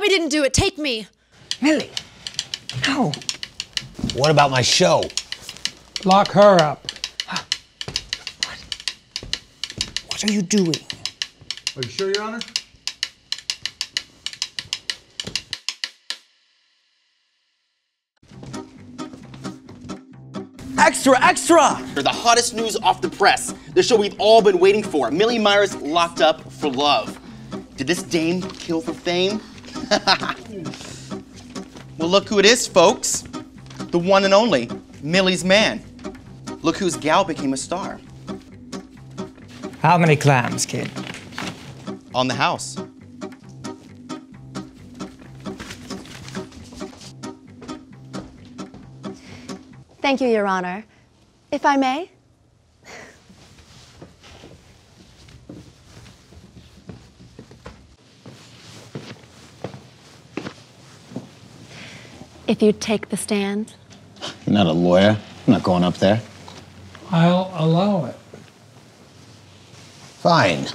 Bobby didn't do it. Take me. Millie. No. What about my show? Lock her up. Huh. What are you doing? Are you sure, Your Honor? Extra, extra! They're the hottest news off the press. The show we've all been waiting for. Millie Myers locked up for love. Did this dame kill for fame? Well, look who it is, folks. The one and only, Millie's man. Look whose gal became a star. How many clams, kid? On the house. Thank you, Your Honor. If I may? If you'd take the stand. You're not a lawyer. I'm not going up there. I'll allow it. Fine.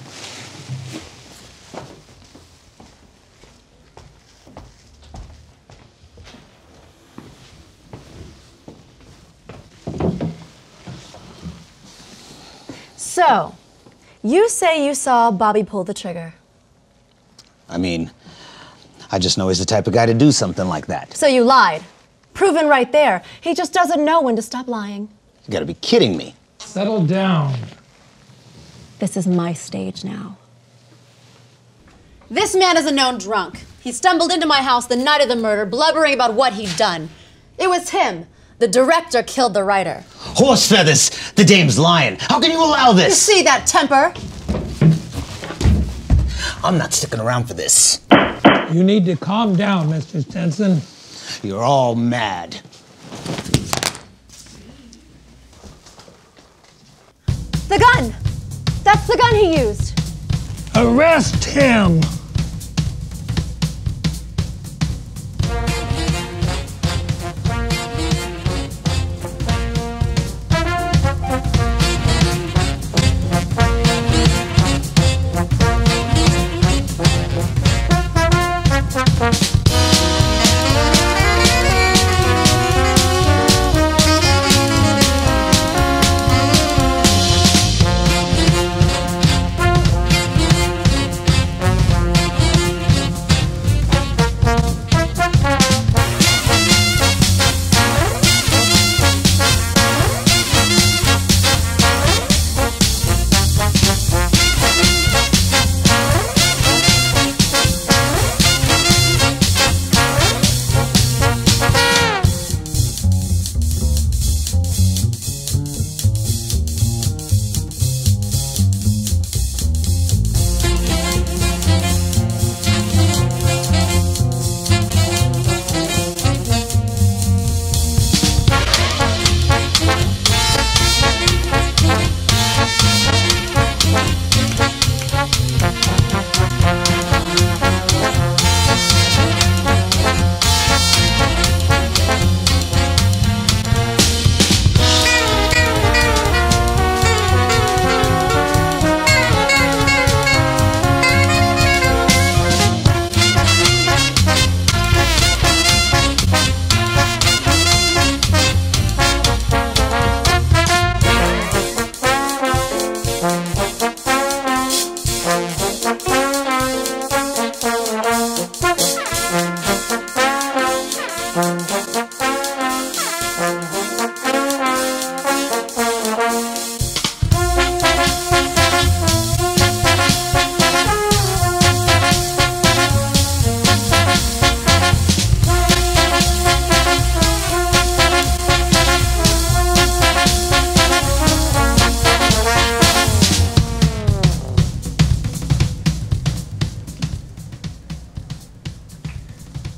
So, you say you saw Bobby pull the trigger. I mean, I just know he's the type of guy to do something like that. So you lied. Proven right there. He just doesn't know when to stop lying. You gotta be kidding me. Settle down. This is my stage now. This man is a known drunk. He stumbled into my house the night of the murder, blubbering about what he'd done. It was him. The director killed the writer. Horse feathers! The dame's lying. How can you allow this? You see that temper? I'm not sticking around for this. You need to calm down, Mr. Stenson. You're all mad. The gun! That's the gun he used. Arrest him!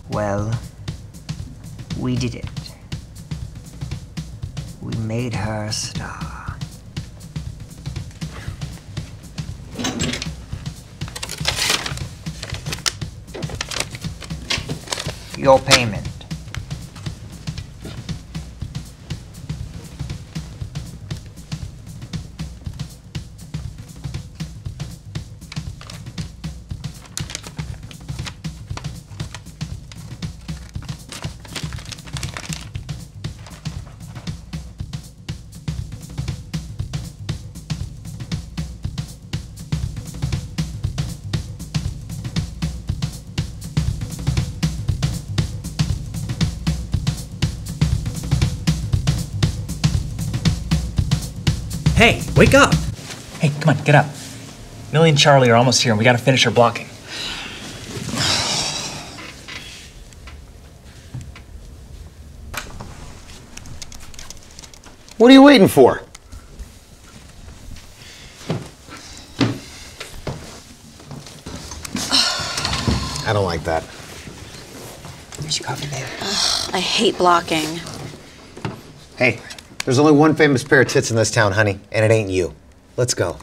Well, we did it. We made her a star. Your payment. Hey, wake up! Hey, come on, get up. Millie and Charlie are almost here, and we gotta finish our blocking. What are you waiting for? I don't like that. Here's your coffee, babe. I hate blocking. Hey, there's only one famous pair of tits in this town, honey, and it ain't you. Let's go.